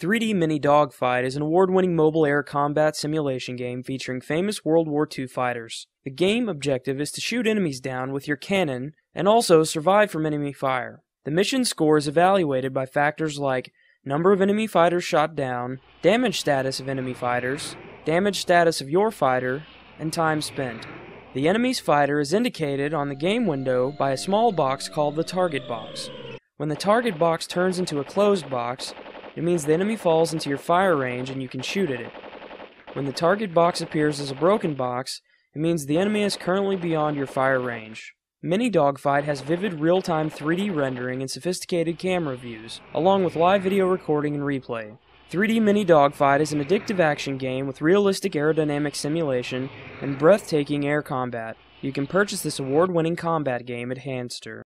3D Mini Dogfight is an award-winning mobile air combat simulation game featuring famous World War II fighters. The game objective is to shoot enemies down with your cannon and also survive from enemy fire. The mission score is evaluated by factors like number of enemy fighters shot down, damage status of enemy fighters, damage status of your fighter, and time spent. The enemy's fighter is indicated on the game window by a small box called the target box. When the target box turns into a closed box, it means the enemy falls into your fire range and you can shoot at it. When the target box appears as a broken box, it means the enemy is currently beyond your fire range. Mini Dogfight has vivid real-time 3D rendering and sophisticated camera views, along with live video recording and replay. 3D Mini Dogfight is an addictive action game with realistic aerodynamic simulation and breathtaking air combat. You can purchase this award-winning combat game at Handster.